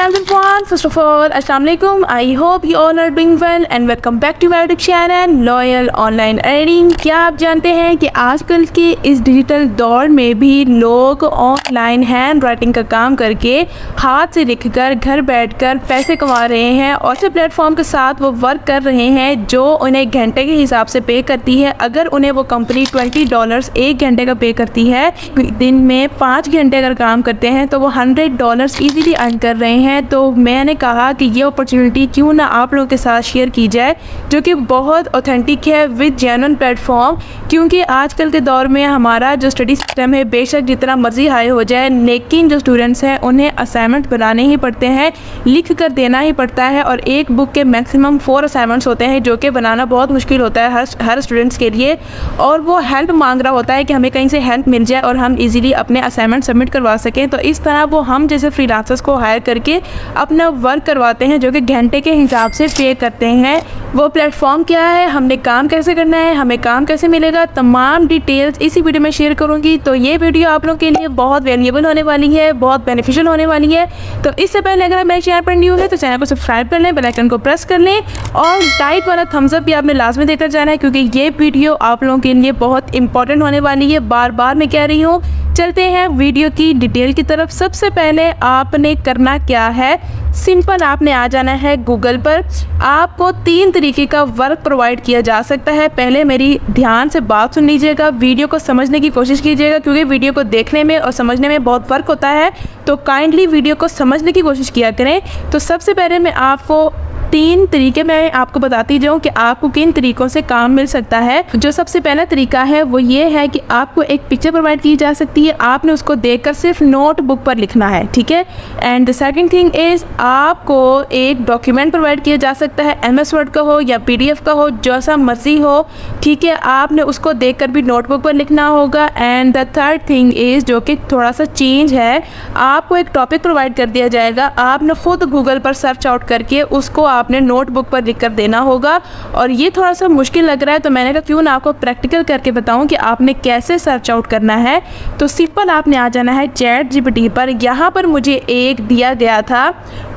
Hi everyone, first of all Assalamualaikum. I hope you all are doing well and welcome back to my YouTube channel Loyal Online Earning। क्या आप जानते हैं कि आजकल के इस डिजिटल दौर में भी लोग ऑनलाइन हैंड राइटिंग का काम करके हाथ से लिखकर घर बैठकर पैसे कमा रहे हैं और ऐसे प्लेटफॉर्म के साथ वो वर्क कर रहे हैं जो उन्हें घंटे के हिसाब से पे करती है। अगर उन्हें वो कंपनी $20 एक घंटे का पे करती है, दिन में 5 घंटे अगर काम करते हैं तो वो $100 ईजिली अर्न कर रहे हैं। तो मैंने कहा कि ये अपॉर्चुनिटी क्यों ना आप लोगों के साथ शेयर की जाए, जो कि बहुत ऑथेंटिक है विद जेन्युइन प्लेटफॉर्म। क्योंकि आजकल के दौर में हमारा जो स्टडी सिस्टम है बेशक जितना मर्जी हाई हो जाए, लेकिन जो स्टूडेंट्स हैं उन्हें असाइनमेंट बनाने ही पड़ते हैं, लिख कर देना ही पड़ता है और एक बुक के मैक्सिमम 4 असाइनमेंट्स होते हैं जो कि बनाना बहुत मुश्किल होता है हर स्टूडेंट्स के लिए। और वो हेल्प मांग रहा होता है कि हमें कहीं से हेल्प मिल जाए और हम ईजिली अपने असाइनमेंट सबमिट करवा सकें। तो इस तरह वो हम जैसे फ्रीलांसर्स को हायर करके अपना वर्क करवाते हैं जो कि घंटे के हिसाब से पे करते हैं। वो प्लेटफॉर्म क्या है, हमने काम कैसे करना है, हमें काम कैसे मिलेगा, तमाम डिटेल्स इसी वीडियो में शेयर करूंगी। तो ये वीडियो आप लोगों के लिए बहुत वैल्यूएबल होने वाली है, बहुत बेनिफिशियल होने वाली है। तो इससे पहले अगर आप मेरे चैनल पर न्यू है तो चैनल को सब्सक्राइब कर लें, बेल आइकन को प्रेस कर लें और लाइक वाला थम्सअप भी आपने लास्ट में देकर जाना है क्योंकि ये वीडियो आप लोगों के लिए बहुत इंपॉर्टेंट होने वाली है। बार बार मैं कह रही हूँ। चलते हैं वीडियो की डिटेल की तरफ। सबसे पहले आपने करना क्या है, सिंपल आपने आ जाना है गूगल पर। आपको 3 तरीके का वर्क प्रोवाइड किया जा सकता है। पहले मेरी ध्यान से बात सुन लीजिएगा, वीडियो को समझने की कोशिश कीजिएगा क्योंकि वीडियो को देखने में और समझने में बहुत फ़र्क होता है, तो काइंडली वीडियो को समझने की कोशिश किया करें। तो सबसे पहले मैं आपको 3 तरीके मैं आपको बताती जाऊँ कि आपको किन तरीक़ों से काम मिल सकता है। जो सबसे पहला तरीका है वो ये है कि आपको एक पिक्चर प्रोवाइड की जा सकती है, आपने उसको देखकर सिर्फ नोटबुक पर लिखना है, ठीक है। And the second thing is आपको एक डॉक्यूमेंट प्रोवाइड किया जा सकता है, MS Word का हो या PDF का हो, जैसा मर्जी हो, ठीक है। आपने उसको देख कर भी नोटबुक पर लिखना होगा। And the third thing is, जो कि थोड़ा सा चेंज है, आपको एक टॉपिक प्रोवाइड कर दिया जाएगा, आपने ख़ुद गूगल पर सर्च आउट करके उसको आपने नोटबुक पर लिख कर देना होगा। और ये थोड़ा सा मुश्किल लग रहा है तो मैंने कहा क्यों ना आपको प्रैक्टिकल करके बताऊं कि आपने कैसे सर्च आउट करना है। तो सिंपल आपने आ जाना है ChatGPT पर। यहाँ पर मुझे एक दिया गया था,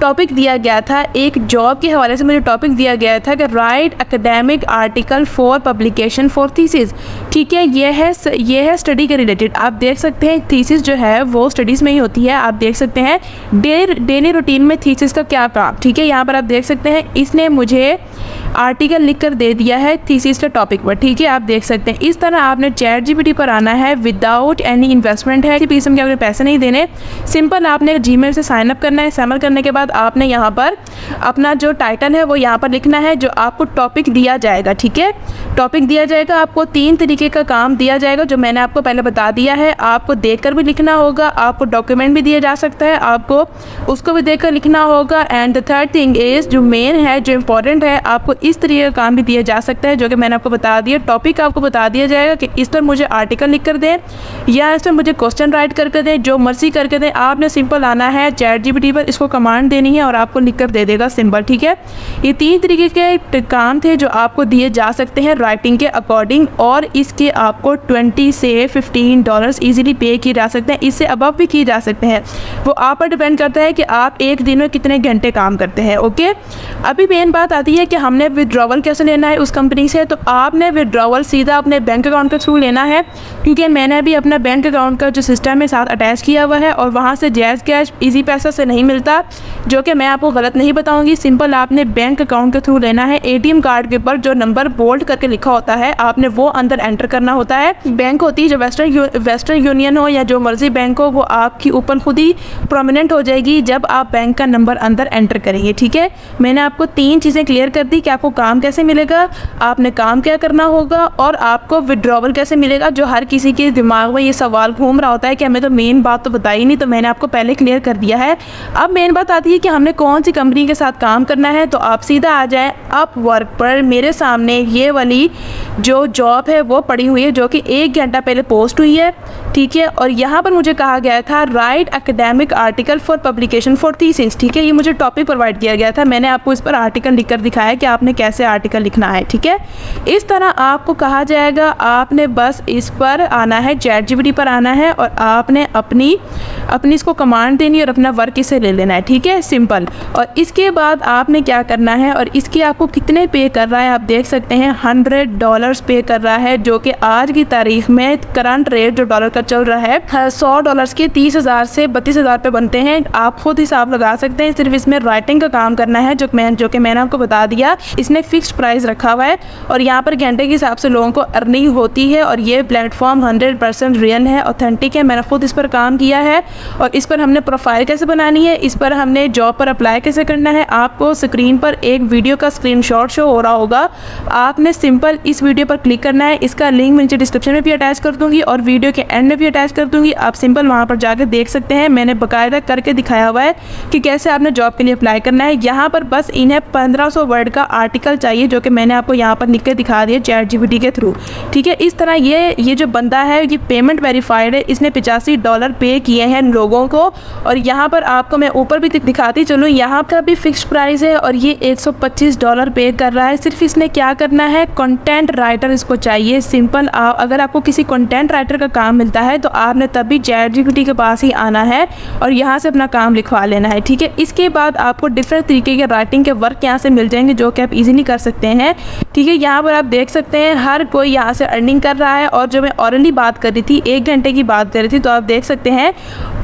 टॉपिक दिया गया था, एक जॉब के हवाले से मुझे टॉपिक दिया गया था कि write academic article for publication for thesis, ठीक है। ये है स्टडी के रिलेटेड। आप देख सकते हैं थीसिस जो है वो स्टडीज़ में ही होती है। आप देख सकते हैं डेली रूटीन में थीसिस का क्या काम, ठीक है। यहाँ पर आप देख सकते हैं इसने मुझे आर्टिकल लिख कर दे दिया है थीसिस का टॉपिक पर, ठीक है। आप देख सकते हैं इस तरह आपने ChatGPT पर आना है विदाउट एनी इन्वेस्टमेंट है, किसी किस्म के आपने पैसे नहीं देने। सिंपल आपने Gmail से साइनअप करना है। साइनअप करने के बाद आपने यहाँ पर अपना जो टाइटल है वो यहाँ पर लिखना है, जो आपको टॉपिक दिया जाएगा, ठीक है। टॉपिक दिया जाएगा, आपको 3 तरीके का काम दिया जाएगा जो मैंने आपको पहले बता दिया है। आपको देख कर भी लिखना होगा, आपको डॉक्यूमेंट भी दिया जा सकता है, आपको उसको भी देख कर लिखना होगा। And the third thing is, जो मेन है, जो इंपॉर्टेंट है, आपको इस तरीके का काम भी दिया जा सकता है जो कि मैंने आपको बता दिया। टॉपिक आपको बता दिया जाएगा कि इस पर मुझे आर्टिकल लिख कर दें या इस पर मुझे क्वेश्चन राइट करके दें, जो मर्जी करके दें। आपने सिंपल आना है ChatGPT पर, इसको कमांड देनी है और आपको लिख कर दे देगा, सिंपल, ठीक है। ये 3 तरीके के काम थे जो आपको दिए जा सकते हैं राइटिंग के अकॉर्डिंग और इसके आपको $20 से $15 ईजिली पे किए जा सकते हैं। इससे अबव भी किए जा सकते हैं, वो आप पर डिपेंड करता है कि आप एक दिन में कितने घंटे काम करते हैं, ओके। अभी मेन बात आती है कि हमने विड्रॉवल कैसे लेना है उस कंपनी से। तो आपने विड्रॉवल सीधा अपने बैंक अकाउंट के थ्रू लेना है क्योंकि मैंने भी अपना बैंक अकाउंट का जो सिस्टम है साथ अटैच किया हुआ है और वहाँ से जैज़ कैश इजी पैसा से नहीं मिलता, जो कि मैं आपको गलत नहीं बताऊँगी। सिंपल आपने बैंक अकाउंट के थ्रू लेना है। ATM कार्ड के ऊपर जो नंबर बोल्ड करके लिखा होता है आपने वो अंदर एंटर करना होता है। बैंक होती है जो वेस्टर्न यूनियन हो या जो मर्जी बैंक हो, वो आपकी ऊपर खुद ही प्रोमिनेंट हो जाएगी जब आप बैंक का नंबर अंदर एंटर करेंगे, ठीक है। मैंने आपको 3 चीज़ें क्लियर कर दी कि आपको काम कैसे मिलेगा, आपने काम क्या करना होगा और आपको विड्रॉवल कैसे मिलेगा, जो हर किसी के दिमाग में ये सवाल घूम रहा होता है कि हमें तो मेन बात तो बताई नहीं। तो मैंने आपको पहले क्लियर कर दिया है। अब मेन बात आती है कि हमने कौन सी कंपनी के साथ काम करना है। तो आप सीधा आ जाए अपवर्क पर मेरे सामने ये वाली जो जॉब है वो पड़ी हुई है, जो कि 1 घंटा पहले पोस्ट हुई है, ठीक है। और यहाँ पर मुझे कहा गया था write academic article for publication for thesis, ठीक है। ये मुझे टॉपिक प्रोवाइड किया गया था, मैंने आपको इस पर आर्टिकल लिखकर दिखाया कि आपने कैसे आर्टिकल लिखना है, ठीक है। इस तरह आपको कहा जाएगा, आपने बस इस पर आना है, ChatGPT पर आना है और आपने अपनी इसको कमांड देनी और अपना वर्क इसे ले लेना है, ठीक है, सिंपल। और इसके बाद आपने क्या करना है, और इसके आपको कितने पे कर रहा है आप देख सकते हैं, $100 पे कर रहा है, जो कि आज की तारीख में करंट रेट जो डॉलर का चल रहा है, $100 के 30,000 से 32,000 पे बनते हैं। आप खुद हिसाब लगा सकते हैं, सिर्फ इसमें राइटिंग का काम करना है, जो कि मैंने आपको बता दिया। इसने फिक्स्ड प्राइस रखा हुआ है और यहाँ पर घंटे के हिसाब से लोगों को अर्निंग होती है, और ये प्लेटफॉर्म 100% रियल है, ऑथेंटिक है, मैंने खुद इस पर काम किया है। और इस पर हमने प्रोफाइल कैसे बनानी है, इस पर हमने जॉब पर अप्लाई कैसे करना है, आपको स्क्रीन पर एक वीडियो का स्क्रीनशॉट शो हो रहा होगा, आपने सिंपल इस वीडियो पर क्लिक करना है। इसका लिंक मैं नीचे डिस्क्रिप्शन में भी अटैच कर दूँगी और वीडियो के एंड में भी अटैच कर दूँगी, आप सिंपल वहाँ पर जाकर देख सकते हैं। मैंने बाकायदा करके दिखाया हुआ है कि कैसे आपने जॉब के लिए अप्लाई करना है। यहाँ पर बस इन्हें 1500 वर्ड का आर्टिकल चाहिए, जो कि मैंने आपको यहाँ पर लिख के दिखा दिया ChatGPT के थ्रू, ठीक है। इस तरह ये जो बंदा है, ये पेमेंट वेरीफाइड है, इसने $85 पे किए हैं लोगों को। और यहाँ पर आपको मैं ऊपर भी दिखाती चलूँ, यहाँ का भी फिक्स्ड प्राइस है और ये $125 पे कर रहा है। सिर्फ इसने क्या करना है, कंटेंट राइटर इसको चाहिए, सिंपल। अगर आपको किसी कंटेंट राइटर का काम मिलता है तो आपने तभी ChatGPT के पास ही आना है और यहाँ से अपना काम लिखवा लेना है, ठीक है। इसके बाद आपको डिफरेंट तरीके के राइटिंग के वर्क यहाँ से मिल जाएंगे, जो कि आप इजीली कर सकते हैं, ठीक है। यहाँ पर आप देख सकते हैं हर कोई यहाँ से अर्निंग कर रहा है। और जो मैं ऑरली बात कर रही थी, 1 घंटे की बात कर रही थी, तो आप देख सकते हैं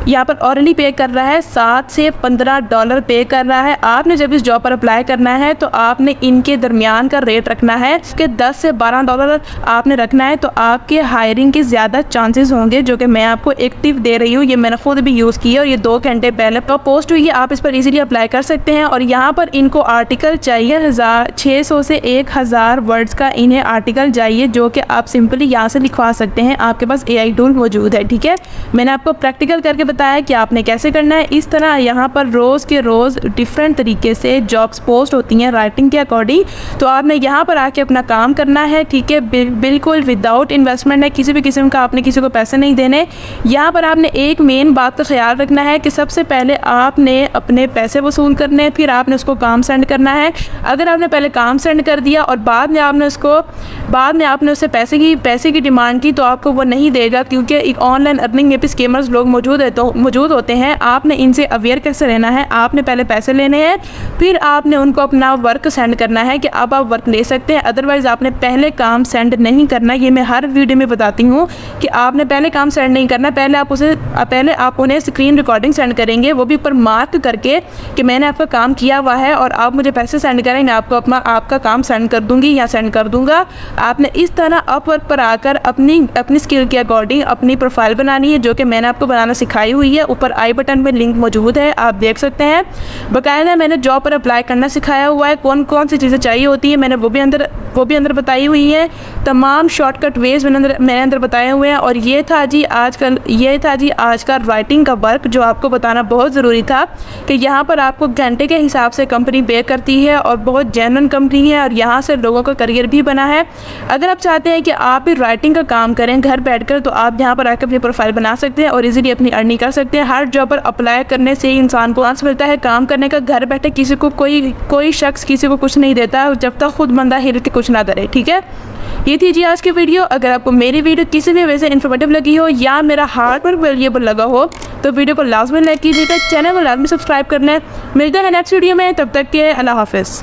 यहाँ पर ऑरली पे कर रहा है $7 से $15 पे कर रहा है। आपने जब इस जॉब पर अप्लाई करना है तो आपने इनके दरमियान का रेट रखना है, उसके $10 से $12 आपने रखना है, तो आपके हायरिंग के ज़्यादा चांसेस होंगे, जो कि मैं आपको एक टिप दे रही हूँ। ये मैंने खुद भी यूज़ की है और ये 2 घंटे पहले पोस्ट हुई है, आप इस पर ईजिली अप्लाई कर सकते हैं। और यहाँ पर इनको आर्टिकल चाहिए 600 से 1000 वर्ड्स का, इन्हें आर्टिकल चाहिए, जो कि आप सिंपली यहाँ से लिखवा सकते हैं, आपके पास AI टूल मौजूद है, ठीक है। मैंने आपको प्रैक्टिकल करके बताया कि आपने कैसे करना है। इस तरह यहाँ पर रोज़ के रोज़ डिफरेंट तरीके से जॉब्स पोस्ट होती हैं राइटिंग के अकॉर्डिंग, तो आपने यहाँ पर आके अपना काम करना है, ठीक है, बिल्कुल विदाउट इन्वेस्टमेंट है, किसी भी किस्म का आपने किसी को पैसे नहीं देने। यहाँ पर आपने एक मेन बात का ख्याल रखना है कि सबसे पहले आपने अपने पैसे वसूल करने हैं, फिर आपने उसको काम सेंड करना है। अगर आपने पहले काम सेंड कर दिया और बाद में आपने उससे पैसे की डिमांड की, तो आपको वो नहीं देगा, क्योंकि एक ऑनलाइन अर्निंग में भी स्केमर्स लोग मौजूद होते हैं। आपने इनसे अवेयर कैसे रहना है, आपने पहले पैसे लेने हैं, फिर आपने उनको अपना वर्क सेंड करना है कि अब आप वर्क ले सकते हैं, अदरवाइज़ आपने पहले काम सेंड नहीं करना। ये मैं हर वीडियो में बताती हूँ कि आपने पहले काम सेंड नहीं करना, पहले आप उन्हें स्क्रीन रिकॉर्डिंग सेंड करेंगे, वो भी ऊपर मार्क करके कि मैंने आपका काम किया हुआ है, और आप मुझे पैसे सेंड करें, मैं आपको आपका काम सेंड कर दूँगी या सेंड कर दूँगा। आपने इस तरह अपवर्क पर आकर अपनी स्किल के अकॉर्डिंग अपनी प्रोफाइल बनानी है, जो कि मैंने आपको बनाना सिखाई हुई है। ऊपर आई बटन में लिंक मौजूद है, आप देख सकते हैं, बाकायदा मैंने जॉब पर अप्लाई करना सिखाया हुआ है, कौन कौन सी चीज़ें चाहिए होती है मैंने वो भी अंदर बताई हुई है, तमाम शॉर्टकट वेज मैंने अंदर बताए हुए हैं। और ये था जी आज का राइटिंग का वर्क, जो आपको बताना बहुत ज़रूरी था कि यहाँ पर आपको घंटे के हिसाब से कंपनी पे करती है और बहुत जेन्युइन कंपनी है, और यहाँ से लोगों का करियर भी बना है। अगर आप चाहते हैं कि आप भी राइटिंग का काम करें घर बैठकर, तो आप यहाँ पर आकर अपनी प्रोफाइल बना सकते हैं और इजीली अपनी अर्निंग कर सकते हैं। हर जॉब पर अप्लाई करने से ही इंसान को चांस मिलता है काम करने का, घर बैठे किसी को कोई शख्स किसी को कुछ नहीं देता जब तक खुद बंदा हिल के कुछ ना करे, ठीक है। ये थी जी आज की वीडियो। अगर आपको मेरी वीडियो किसी भी वजह से इन्फॉर्मेटिव लगी हो या मेरा हार्ड वर्क वैल्यूएबल लगा हो तो वीडियो को लाजमी लाइक कीजिएगा, चैनल को लाजमी सब्सक्राइब करना है। मिलते हैं नेक्स्ट वीडियो में, तब तक के अल्लाह हाफिज़।